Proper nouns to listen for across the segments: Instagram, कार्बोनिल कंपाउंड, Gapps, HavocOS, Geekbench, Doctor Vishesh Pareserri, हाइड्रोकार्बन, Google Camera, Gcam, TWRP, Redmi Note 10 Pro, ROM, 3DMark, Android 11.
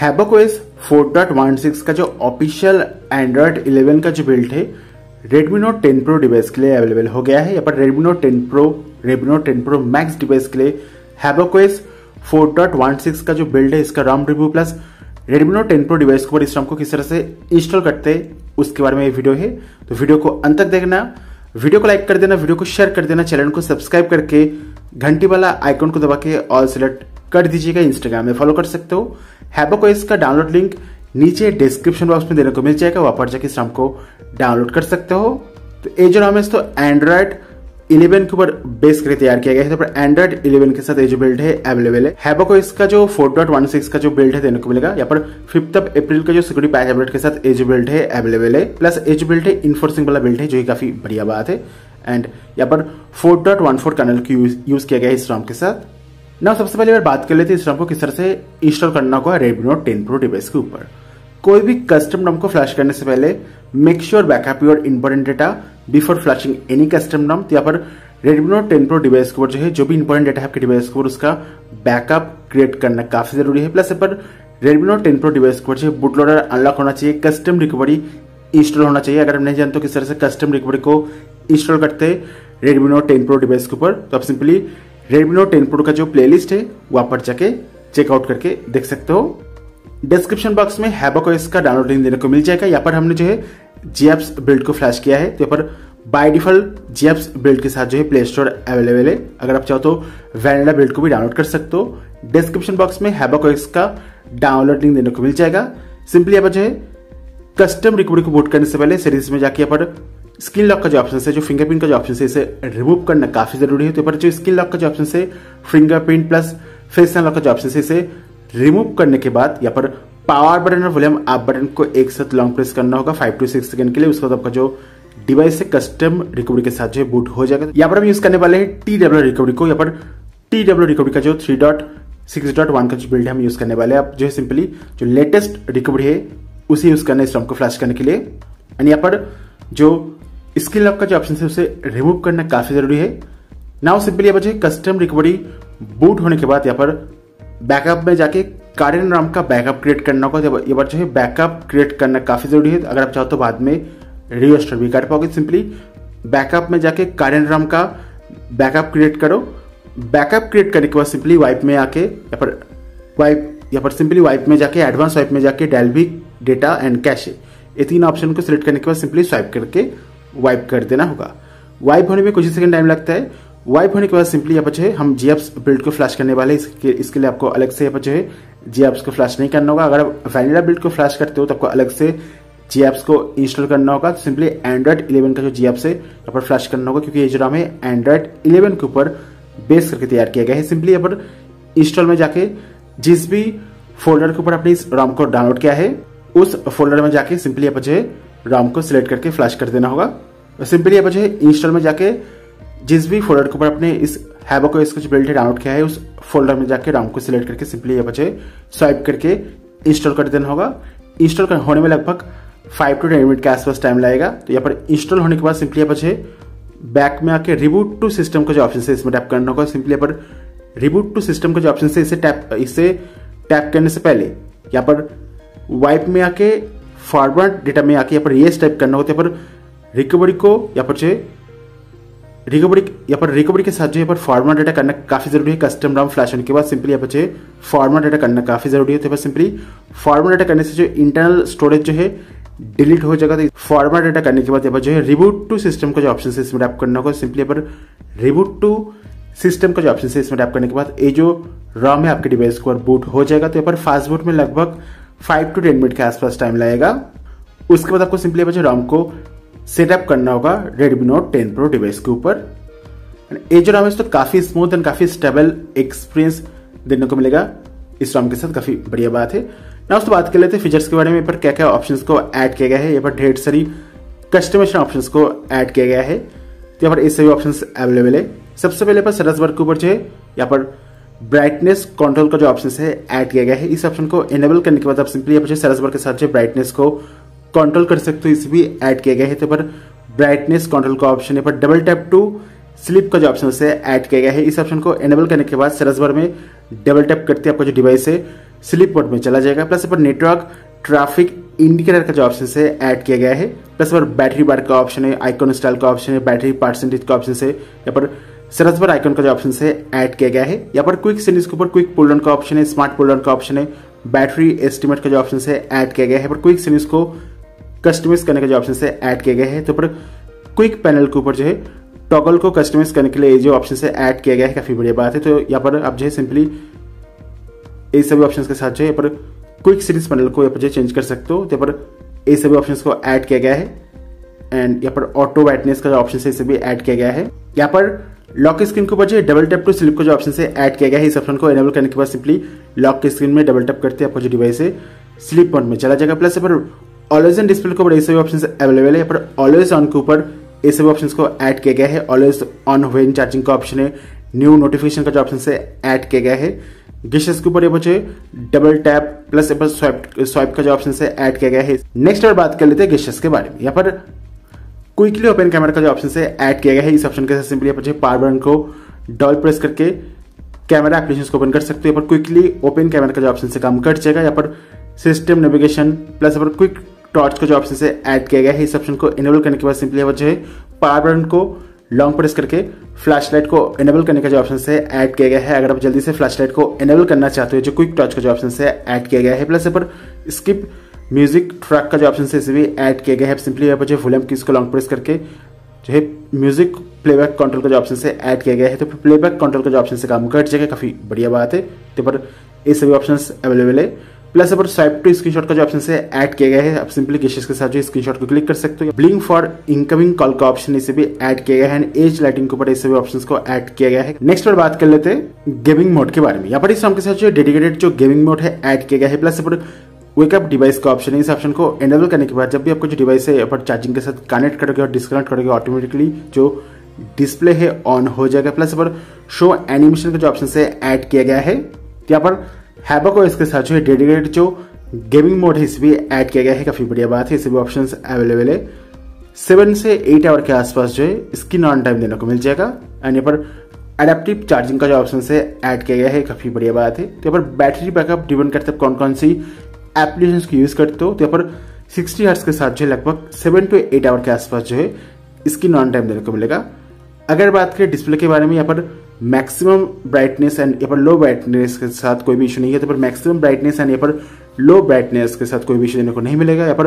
HavocOS 4.16 का जो official Android 11 का जो बिल्ड है Redmi Note 10 Pro डिवाइस के लिए अवेलेबल हो गया है। यहाँ पर Redmi Note 10 Pro, Redmi Note 10 Pro Max device के लिए HavocOS 4.16 का जो बिल्ड है इसका ROM review plus Redmi Note 10 Pro device के ऊपर इस ROM को किस तरह से इंस्टॉल करते हैं उसके बारे में ये वीडियो है, तो वीडियो को अंत तक देखना, वीडियो को लाइक कर देना, वीडियो को शेयर कर देना, चैनल को सब्सक्राइब करके घंटी वाला आइकॉन को दबा के ऑल सेलेक्ट कर दीजिएगा। इंस्टाग्राम में फॉलो कर सकते हो। HavocOS का डाउनलोड लिंक नीचे डिस्क्रिप्शन बॉक्स में देने को मिल जाएगा, वहां पर जाके इस ROM को डाउनलोड कर सकते हो। तो ये जो ROM है तो एंड्रॉयड 11 के ऊपर बेस करके तैयार किया गया है, तो एंड्रॉयड 11 के साथ ये जो बिल्ड है अवेलेबल है। HavocOS का जो 4.16 का जो बिल्ड है देने को मिलेगा। यहाँ पर 5 अप्रैल का जो सिक्योरिटी पैच अपडेट के साथ ये जो बिल्ड है अवेलेबल है, प्लस ये जो बिल्ड है इन्फोर्सिंग वाला बिल्ड है जो काफी बढ़िया बात है। एंड यहाँ पर 4.14 कर्नल की यूज किया गया है इस ROM के साथ। ना सबसे पहले बात कर लेते हैं इस ROM को किस तरह से इंस्टॉल करना होगा Redmi Note 10 Pro डिवाइस के ऊपर। कोई भी कस्टम ROM को फ्लैश करने से पहले make sure backup your important data before flashing any custom ROM। तो यहाँ पर Redmi Note 10 Pro डिवाइस के ऊपर जो है जो भी इंपॉर्टेंट डेटा है आपके डिवाइस के ऊपर उसका बैकअप क्रिएट करना काफी जरूरी है। प्लस यहाँ पर Redmi Note 10 Pro डिवाइस के ऊपर जो है बूट लोडर अनलॉक होना चाहिए, कस्टम रिकवरी इंस्टॉल होना चाहिए। अगर हम नहीं जानते तो किस तरह से कस्टम रिकवरी को इंस्टॉल करते हैं Redmi Note 10 Pro डिवाइस के ऊपर, तो आप सिंपली Redmi Note 10 Pro का जो प्लेलिस्ट है वहां पर जाके चेकआउट करके देख सकते हो। डिस्क्रिप्शन बॉक्स में HavocOS का डाउनलोड लिंक देने को मिल जाएगा। यहाँ पर हमने जो है Gapps बिल्ड को फ्लैश किया है, तो यहाँ पर बाय डिफॉल्ट Gapps बिल्ड के साथ जो है प्ले स्टोर अवेलेबल है। अगर आप चाहो तो वैनिला बिल्ड को भी डाउनलोड कर सकते हो। डिस्क्रिप्शन बॉक्स में HavocOS का डाउनलोड लिंक देने को मिल जाएगा। सिंपली यहाँ पर जो है कस्टम रिकवरी को बूट करने से पहले सेटिंग्स में जाके यहाँ पर स्किन लॉक का जो ऑप्शन है, जो फिंगरप्रिंट का जो ऑप्शन है, इसे रिमूव करना काफी जरूरी है। तो पर जो स्किन लॉक का जो ऑप्शन है, फिंगरप्रिंट प्लस फेस अनलॉक का जो ऑप्शन है, इसे रिमूव करने के बाद यहाँ पर पावर बटन और वॉल्यूम अप बटन को एक साथ लॉन्ग प्रेस करना होगा 5 से 6 सेकंड के लिए। उसके बाद आपका जो डिवाइस है कस्टम रिकवरी के साथ जो है बूट हो जाएगा। यहाँ पर हम यूज करने वाले हैं TWRP रिकवरी को। यहाँ पर TWRP रिकवरी का जो 3.6.1 का जो बिल्ड हम यूज करने वाले हैं। आप जो है सिंपली जो लेटेस्ट रिकवरी है उसे यूज करना है इस ROM को फ्लैश करने के लिए। एंड यहाँ पर जो स्किन लॉक का जो ऑप्शन है उसे रिमूव करना काफी जरूरी है। नाउ सिंपली यहाँ पर कस्टम रिकवरी बूट होने के बाद यहाँ पर बैकअप में जाके कार्डियन ROM का बैकअप क्रिएट करना होगा। यहाँ पर जो है बैकअप क्रिएट करना काफी जरूरी है। अगर आप चाहो तो बाद में रिस्टोर भी कर पाओगे। सिंपली बैकअप में जाके कार्डियन ROM का बैकअप क्रिएट करो। बैकअप क्रिएट करने के बाद सिंपली वाइप में आके यहाँ पर सिंपली वाइप में जाके एडवांस वाइप में जाके डेल्वी डेटा एंड कैशे ये तीन ऑप्शन को सिलेक्ट करने के बाद सिंपली स्वाइप करके वाइप कर देना होगा। वाइप होने में कुछ ही सेकंड टाइम लगता है। वाइप होने के बाद सिंपली यहाँ पर जो है हम Gapps बिल्ड को फ्लैश करने वाले हैं। इसके लिए आपको अलग से यहाँ पर जो है Gapps को फ्लैश नहीं करना होगा। अगर आप वैनिला बिल्ड को फ्लैश करते हो तो आपको अलग से Gapps को इंस्टॉल करना होगा। तो सिंपली एंड्रॉयड 11 का जो Gapps है यहाँ पर फ्लैश करना होगा, क्योंकि ये जो ROM है एंड्रॉयड 11 के ऊपर बेस करके तैयार किया गया है। सिंपली यहाँ पर इंस्टॉल में जाके जिस भी फोल्डर के ऊपर आपने इस ROM को डाउनलोड किया है उस फोल्डर में जाके सिंपली यहाँ पर जो है ROM को सिलेक्ट करके फ्लैश कर देना होगा। सिंपली यहाँ पर जो है इंस्टॉल में जाके जिस भी फोल्डर के ऊपर अपने इस HavocOS का जो बिल्ड है डाउनलोड किया है उस फोल्डर में जाके ROM को सिलेक्ट करके सिंपली यहाँ पर जो है स्वाइप करके इंस्टॉल कर देना होगा। इंस्टॉल होने में लगभग 5 से 10 मिनट के आसपास टाइम लगेगा। तो यहाँ पर इंस्टॉल होने के बाद सिंपली यहाँ पर जो है बैक में आके रिबूट टू सिस्टम का जो ऑप्शन है इसमें टैप करना होगा। सिंपली यहाँ पर रिबूट टू सिस्टम का जो ऑप्शन है इसे टैप करने से पहले यहाँ पर वाइप में आके फॉरवर्ड डेटा में आके यहाँ पर येस टाइप करना होता है। यहाँ पर रिकवरी को यहाँ पर रिकवरी के साथ जो यहाँ पर फॉर्मेट डेटा करना काफी जरूरी है। कस्टम ROM फ्लैश होने के बाद सिंपली यहाँ पर जो है फॉर्मेट डेटा करना काफी जरूरी है। तो यहाँ पर सिंपली फॉर्मेट डेटा करने से जो इंटरनल स्टोरेज जो है डिलीट हो जाएगा। तो फॉर्मेट डेटा करने के बाद यहाँ पर जो है रिबूट टू सिस्टम का जो ऑप्शन है इसमें टैप करना होगा। सिंपली यहाँ पर रिबूट टू सिस्टम का जो ऑप्शन है इसमें टैप करने के बाद ये जो ROM है आपके डिवाइस को बूट हो जाएगा। तो यहाँ पर फास्ट बूट में लगभग 5 से 10 मिनट के आसपास टाइम लगेगा। उसके बाद आपको सिंपली बच्चे ROM को सेटअप करना होगा Redmi Note 10 Pro डिवाइस के ऊपर। ये जो ROM है तो काफी स्मूथ एंड काफी स्टेबल एक्सपीरियंस देने को मिलेगा इस ROM के साथ, काफी बढ़िया बात है ना। उसको बात कर लेते हैं फीचर्स के बारे में। पर क्या क्या ऑप्शंस को ऐड किया गया है, यहाँ पर ढेर सारी कस्टमाइजेशन ऑप्शंस को ऐड किया गया है। तो यहाँ पर ये सभी ऑप्शंस अवेलेबल है। सबसे पहले पर सर्च बार के ऊपर जो है यहाँ पर ब्राइटनेस कंट्रोल का जो ऑप्शन है ऐड किया गया है। इस ऑप्शन को इनेबल करने के बाद आप सिंपली यहाँ पर सर्च बार के साथ जो ब्राइटनेस को कंट्रोल कर सकते हो, इसे भी ऐड किया गया है। तो पर ब्राइटनेस कंट्रोल का ऑप्शन है पर डबल टैप टू स्लीप का जो ऑप्शन है ऐड किया गया है। इस ऑप्शन को इनेबल करने के बाद सर्च बार में डबल टैप करते आपका जो डिवाइस है स्लीप मोड में चला जाएगा। प्लस पर नेटवर्क ट्रैफिक इंडिकेटर का जो ऑप्शन है ऐड किया गया है। प्लस पर बैटरी बार का ऑप्शन है, आइकॉन स्टाइल का ऑप्शन है, बैटरी परसेंटेज का ऑप्शन है, यहाँ पर सर्च बार आइकॉन का जो ऑप्शन है ऐड किया गया है। यहाँ पर क्विक सेटिंग्स के ऊपर क्विक पुल डाउन का ऑप्शन है, स्मार्ट पुल डाउन का ऑप्शन है, बैटरी एस्टिमेट का जो ऑप्शन है ऐड किया गया है। पर क्विक सेटिंग्स को कस्टमाइज करने का जो ऑप्शन है ऐड किया गया है। तो पर क्विक पैनल के ऊपर जो है टॉगल को कस्टमाइज करने के लिए ये जो ऑप्शन है ऐड किया गया है, काफी बढ़िया बात है। तो यहाँ पर आप जो है सिंपली ये सभी ऑप्शंस के साथ जो है यहाँ पर क्विक सीरीज पैनल को यहाँ पर जो चेंज कर सकते हो। तो यहाँ पर ये सभी ऑप्शंस को ऐड किया गया है एंड यहाँ पर ऑटो वाइटनेस का जो ऑप्शन है इसे भी ऐड किया गया है। यहाँ पर लॉक स्क्रीन के ऊपर जो है डबल टैप टू स्लिप का जो ऑप्शन है ऐड किया गया है। इस ऑप्शन को एनेबल करने के बाद सिंपली लॉक स्क्रीन में डबल टैप करते आपका जो डिवाइस है स्लिप मोड में चला जाएगा। प्लस यहाँ पर ऑलवेज ऑन डिस्प्ले के ऊपर ये सभी ऑप्शन अवेलेबल है। यहाँ पर ऑलवेज ऑन के ऊपर ये सभी ऑप्शन को ऐड किया गया है। ऑलवेज ऑन व्हेन चार्जिंग का ऑप्शन है, न्यू नोटिफिकेशन का जो ऑप्शन है ऐड किया गया है। गिशेस के ऊपर ये बचे डबल टैप प्लस यहाँ पर स्वाइप का जो ऑप्शन है ऐड किया गया है। नेक्स्ट और बात कर लेते हैं गिशेस के बारे में। यहाँ पर क्विकली ओपन कैमरा का जो ऑप्शन है ऐड किया गया है। इस ऑप्शन के साथ सिंपली आप पावर बटन को डबल प्रेस करके कैमरा एप्लीकेशन को ओपन कर सकते हो। यहाँ पर क्विकली ओपन कैमरा का जो ऑप्शन से काम कट जाएगा। यहाँ पर सिस्टम नेविगेशन प्लस यहाँ पर क्विक टॉर्च का जो ऑप्शन है ऐड किया गया है। इस ऑप्शन को इनेबल करने के बाद सिंपली आप जो है पावर बटन को लॉन्ग प्रेस करके फ्लैशलाइट को इनेबल करने का जो ऑप्शन है ऐड किया गया है। अगर आप जल्दी से फ्लैशलाइट को इनेबल करना चाहते हो जो क्विक टॉर्च का जो ऑप्शन है ऐड किया गया है। प्लस यहाँ पर स्किप म्यूजिक ट्रैक का जो ऑप्शन है इसे भी ऐड किया गया है। सिंपली यहाँ पर जो वॉल्यूम की इसको लॉन्ग प्रेस करके जो है म्यूजिक प्लेबैक कंट्रोल का जो ऑप्शन है ऐड किया गया है। तो प्लेबैक कंट्रोल का जो ऑप्शन से काम कट जाएगा, काफी बढ़िया बात है। तो पर ये सभी ऑप्शन अवेलेबल है। प्लस यहाँ पर स्वाइप टू स्क्रीनशॉट का जो ऑप्शन है ऐड किया गया है। आप सिंपली गिशेस के साथ जो स्क्रीनशॉट को क्लिक कर सकते हो। ब्लिंक फॉर इनकमिंग कॉल का ऑप्शन इसे भी ऐड किया गया है एंड एज लाइटिंग के ऊपर इसे भी ऑप्शंस को ऐड किया गया है। नेक्स्ट पर बात कर लेते हैं गेमिंग मोड के बारे में। यहाँ पर इस के साथ जो डेडिकेटेड जो गेमिंग मोड है ऐड किया गया है। प्लस यहाँ पर वेकअप डिवाइस का ऑप्शन है। इस ऑप्शन को एनेबल करने के बाद जब भी आपको जो डिवाइस है यहाँ पर चार्जिंग के साथ कनेक्ट करोगे और डिस्कनेक्ट करोगे ऑटोमेटिकली जो डिस्प्ले है ऑन हो जाएगा। प्लस यहाँ पर शो एनिमेशन का जो ऑप्शन है ऐड किया गया है। यहाँ पर HavocOS के साथ जो है डेडिकेटेड जो गेमिंग मोड है इसे भी ऐड किया गया है, काफी बढ़िया बात है। इसे भी ऑप्शंस अवेलेबल है। 7 से 8 आवर के आसपास जो है स्क्रीन ऑन टाइम देने को मिल जाएगा एंड यहाँ पर एडेप्टिव चार्जिंग का जो ऑप्शन है ऐड किया गया है, काफी बढ़िया बात है। तो यहाँ पर बैटरी बैकअप डिपेंड करते हैं कौन कौन सी एप्लीकेशन को यूज करते हो। तो यहाँ पर 60 हर्ट्ज के साथ जो है लगभग 7 से 8 आवर के आसपास जो है स्क्रीन ऑन टाइम देने को मिलेगा। अगर बात करें डिस्प्ले के बारे में, यहाँ पर मैक्सिमम ब्राइटनेस एंड यहाँ पर लो ब्राइटनेस के साथ कोई भी इशू नहीं है। तो पर मैक्सिमम ब्राइटनेस एंड यहाँ पर लो ब्राइटनेस के साथ कोई भी इशू देने को नहीं मिलेगा। यहाँ पर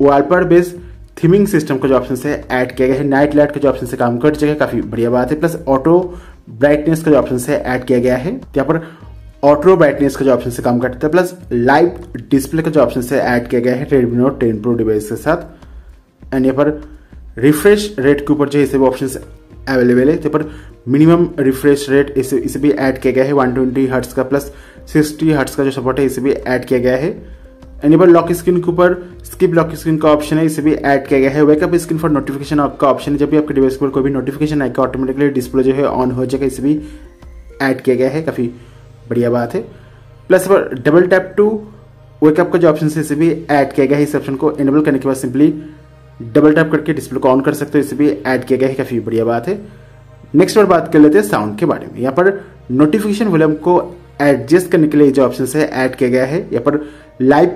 वॉलपेपर बेस्ड थीमिंग सिस्टम का जो ऑप्शन है ऐड किया गया है। नाइट लाइट का जो ऑप्शन से काम कट जाएगा, काफी बढ़िया बात है। प्लस ऑटो ब्राइटनेस का जो ऑप्शन है ऐड किया गया है। यहाँ पर ऑटो ब्राइटनेस का जो ऑप्शन से काम कटता है। प्लस लाइव डिस्प्ले का जो ऑप्शन है ऐड किया गया है Redmi Note 10 Pro डिवाइस के साथ एंड यहाँ पर रिफ्रेश रेट के ऊपर जो है सभी ऑप्शन अवेलेबल है। तो पर मिनिमम रिफ्रेश रेट इसे भी ऐड किया गया है 120 हर्ट्ज का। प्लस 60 हर्ट्ज का जो सपोर्ट है इसे भी ऐड किया गया है। एंड यहाँ पर लॉक स्क्रीन के ऊपर स्किप लॉक स्क्रीन का ऑप्शन है, इसे भी ऐड किया गया है। वेकअप स्क्रीन फॉर नोटिफिकेशन का ऑप्शन है, जब भी आपके डिवाइस पर कोई भी नोटिफिकेशन आएगा ऑटोमेटिकली डिस्प्ले जो है ऑन हो जाएगा, इसे भी ऐड किया गया है, काफ़ी बढ़िया बात है। प्लस पर डबल टैप टू वेकअप का जो ऑप्शन है इसे भी ऐड किया गया है। इस ऑप्शन को इनेबल करने के बाद सिंपली डबल टैप करके डिस्प्ले को ऑन कर सकते हो, इसे भी ऐड किया गया है, काफ़ी बढ़िया बात है। नेक्स्ट पर बात कर लेते हैं साउंड के बारे में। यहाँ पर नोटिफिकेशन वॉल्यूम को एडजस्ट करने के लिए जो ऑप्शन है ऐड किया गया है। यहाँ पर लाइव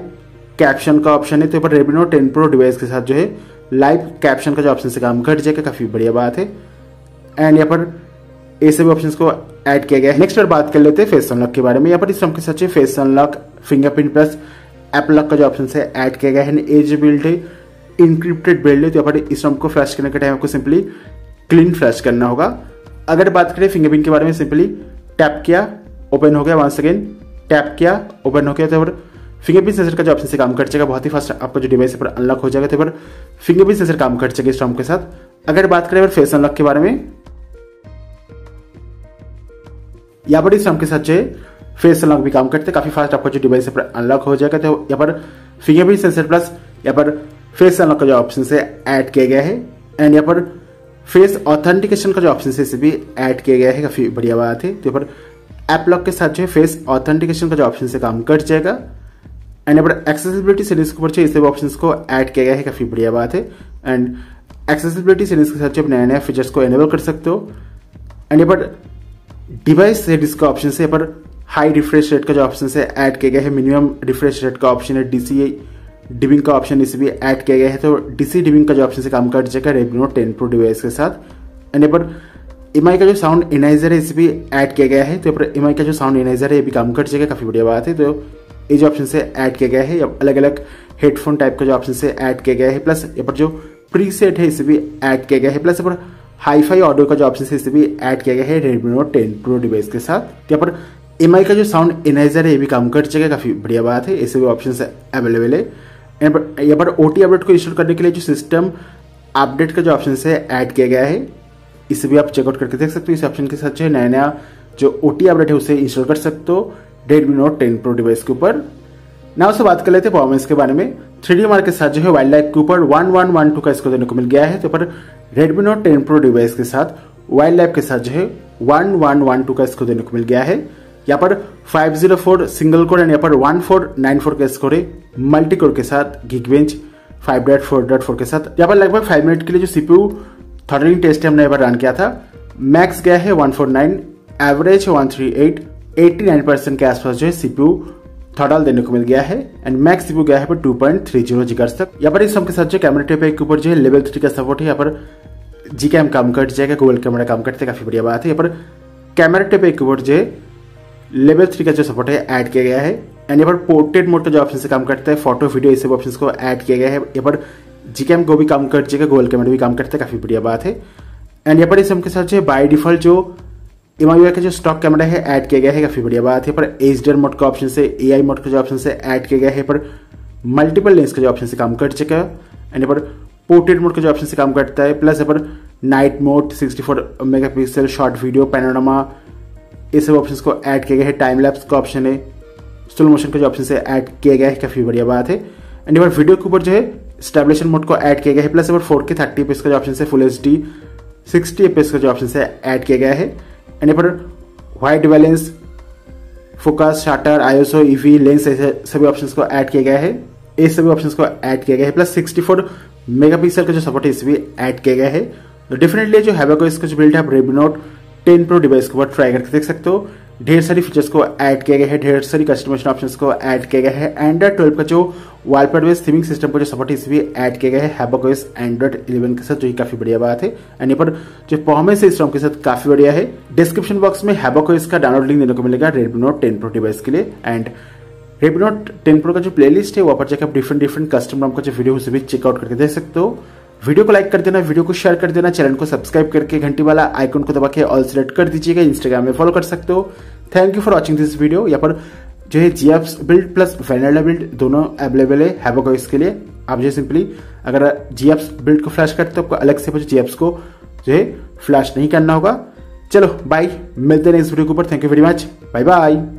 कैप्शन का ऑप्शन है। तो यहाँ पर Redmi Note 10 Pro डिवाइस के साथ जो है लाइव कैप्शन का जो ऑप्शन से काम घट जाएगा, काफ़ी बढ़िया बात है। एंड यहाँ पर ये सभी ऑप्शन को ऐड किया गया है। नेक्स्ट पर बात कर लेते हैं फेस अनलॉक के बारे में। यहाँ पर इस ऑप्शन के साथ face unlock fingerprint plus app lock का जो ऑप्शन है ऐड किया गया है। एज बिल्ड है, इनक्रिप्टेड बिल्ड है। तो यहाँ पर इस को फ्लैश करने के टाइम आपको सिंपली क्लीन फ्लैश करना होगा। अगर बात करें फिंगरप्रिंट के बारे में, सिंपली टैप किया ओपन हो गया, वहां सेकेंड टैप किया ओपन हो गया। तो पर फिंगरप्रिंट सेंसर का जो ऑप्शन से काम कर जाएगा, बहुत ही फास्ट आपका जो डिवाइस पर अनलॉक हो जाएगा। तो पर फिंगरप्रिंट सेंसर काम कर जाएगा इस टॉम के साथ। अगर बात करें फेस अनलॉक के बारे में, यहाँ पर इस टॉम के साथ जो है फेस अनलॉक भी काम करते हैं, काफी फास्ट आपका जो डिवाइस पर अनलॉक हो जाएगा। तो यहाँ पर फिंगरप्रिंट सेंसर प्लस यहाँ पर फेस अनलॉक का जो ऑप्शन से ऐड किया गया है एंड यहाँ पर फेस ऑथेंटिकेशन का जो ऑप्शन है इसे भी ऐड किया गया है, काफ़ी बढ़िया बात है। तो यहाँ पर ऐप लॉक के साथ जो है फेस ऑथेंटिकेशन का जो ऑप्शन से काम कट जाएगा एंड यहाँ पर एक्सेसिबिलिटी सीरीज के ऊपर जो इस सभी ऑप्शन को ऐड किया गया है, काफ़ी बढ़िया बात है। एंड एक्सेसिबिलिटी सीरीज के साथ जो नए नए फीचर्स को एनेबल कर सकते हो एंड यहाँ पर डिवाइस सेटिंग्स का ऑप्शन से यहाँ पर हाई रिफ्रेश रेट का जो ऑप्शन है ऐड किया गया है, मिनिमम रिफ्रेश रेट का ऑप्शन है, डीसी डिबिंग का ऑप्शन इसे भी ऐड किया गया है। तो डीसी डिबिंग का जो ऑप्शन से काम कर जाएगा रेडमी नोट 10 प्रो डिवाइस के साथ। एंड पर एमआई का जो साउंड एनाइजर है इसे भी ऐड किया गया है। तो पर एमआई का जो साउंड एनाइजर है ये भी काम कर जाएगा, काफ़ी बढ़िया बात है। तो ये जो ऑप्शन से ऐड किया गया है, अलग अलग हेडफोन टाइप का जो ऑप्शन से ऐड किया गया है, प्लस यहाँ पर जो प्रीसेट है इसे भी ऐड किया गया है, प्लस यहाँ पर हाई फाई ऑडियो का जो ऑप्शन है इसे भी ऐड किया गया है रेडमी नोट 10 प्रो डिवाइस के साथ। यहाँ पर एमआई का जो साउंड एनाइजर है ये भी काम कर जाएगा, काफ़ी बढ़िया बात है। ऐसे भी ऑप्शन अवेलेबल है। यहाँ पर ओटी अपडेट को इंस्टॉल करने के लिए जो सिस्टम अपडेट का जो ऑप्शन है ऐड किया गया है, इसे भी आप चेकआउट करके देख सकते हो। इस ऑप्शन के साथ जो है नया नया जो ओटी अपडेट है उसे इंस्टॉल कर सकते हो रेडमी नोट 10 प्रो डिवाइस के ऊपर। ना उससे बात कर लेते हैं परफॉर्मेंस के बारे में। 3DMark के साथ जो है वाइल्ड लाइफ के ऊपर 1112 का स्कोर देने को मिल गया है। तो पर रेडमी नोट 10 प्रो डिवाइस के साथ वाइल्ड लाइफ के साथ जो है 1112 का स्कोर देने को मिल गया है। यहाँ पर 504 सिंगल कोर एंड यहाँ पर 1494 का स्कोर है। मल्टी कोर के साथ गीकबेंच 5.4.4 के साथ यहाँ पर लगभग 5 मिनट के लिए जो सीपीयू थर्निंग टेस्ट हमने यहाँ पर रन किया था, मैक्स गया है 149, एवरेज 138, 89% के आसपास जो है सीपीयू थर्डल देने को मिल गया है। एंड मैक्स सीपीयू गया है पर 2.30 GHz तक। यहाँ पर इस सब के साथ जो कैमरा टेप के ऊपर जो है लेवल 3 का सपोर्ट है। यहाँ पर जीकैम काम कर जाएगा, गूगल कैमरा काम करते हैं, काफी बढ़िया बात है। यहाँ पर कैमरा टेप के ऊपर जो है लेवल 3 का जो सपोर्ट है ऐड किया गया है। एंड यहाँ पर पोर्ट्रेट मोड का जो ऑप्शन से काम करता है, फोटो वीडियो इस सब ऑप्शन को ऐड किया गया है। यहाँ पर जीकैम को भी काम कर जाएगा, गूगल कैमरा भी काम करता है, काफी बढ़िया बात है। एंड यहाँ पर इस सब के साथ जो है बाई डिफॉल्ट जो एमआईओ का जो स्टॉक कैमरा है ऐड किया गया है, काफी बढ़िया बात है। पर एचडीआर मोड का ऑप्शन से, एआई मोड का जो ऑप्शन से ऐड किया गया है, पर मल्टीपल लेंस का जो ऑप्शन से काम कर चुका है। एंड यहाँ पर पोर्ट्रेट मोड का जो ऑप्शन से काम करता है, प्लस यहाँ पर night mode, 64 megapixel short video, panorama, ये सब ऑप्शन को ऐड किया गया है। टाइम लैप्स का ऑप्शन है, स्लो मोशन का जो ऑप्शन से ऐड किया गया है, काफी बढ़िया बात है। एंड यहाँ पर वीडियो के ऊपर जो है स्टेबलेशन मोड को ऐड किया गया है, प्लस यहाँ पर 4K 30 FPS का जो ऑप्शन से फुल एचडी 60 FPS का जो ऑप्शन से ऐड किया गया है। एंड यहाँ पर white balance, focus, shutter, ISO, EV, lens, ऐसे सभी ऑप्शन को ऐड किया गया है, ये सभी ऑप्शन को ऐड किया गया है। प्लस 64 मेगापिक्सल का जो सपोर्ट है इसे भी ऐड किया गया है। तो डेफिनेटली जो हैवोकोएस का जो बिल्ड है रेडमी नोट 10 प्रो डिवाइस के ऊपर ट्राई करके देख सकते हो। ढेर सारी फीचर्स को ऐड किया गया है, ढेर सारी कस्टमाइजेशन ऑप्शंस को ऐड किया गया है। एंड्रॉइड 12 का जो वॉलपेपर बेस्ड थीमिंग सिस्टम को जो सपोर्ट है इसे भी ऐड किया गया है हैवोकोएस एंड्रॉइड 11 के साथ, जो कि काफी बढ़िया बात है। एंड यहाँ पर जो परफॉर्मेंस है इस के साथ काफी बढ़िया है। डिस्क्रिप्शन बॉक्स में हैवोकोएस का डाउनलोड लिंक देने को मिलेगा रेडमी नोट 10 प्रो डिवाइस के लिए। एंड रेडमी नोट 10 प्रो का जो प्लेलिस्ट है वहाँ पर जाकर आप डिफरेंट कस्टम का जो वीडियो उसे भी चेकआउट करके देख सकते हो। वीडियो को लाइक कर देना, वीडियो को शेयर कर देना, चैनल को सब्सक्राइब करके घंटी वाला आइकन को दबा के ऑल सेलेक्ट कर दीजिएगा। इंस्टाग्राम में फॉलो कर सकते हो। Thank you for watching this video. यहाँ पर जो है GApps build plus vanilla build दोनों अवेलेबल है हैवोकोएस के लिए। आप जो सिंपली अगर गैप्स बिल्ड को फ्लैश करते हो आपको अलग से गैप्स को जो है फ्लैश नहीं करना होगा। चलो बाय, मिलते हैं नेक्स्ट वीडियो के ऊपर। Thank you very much, bye bye.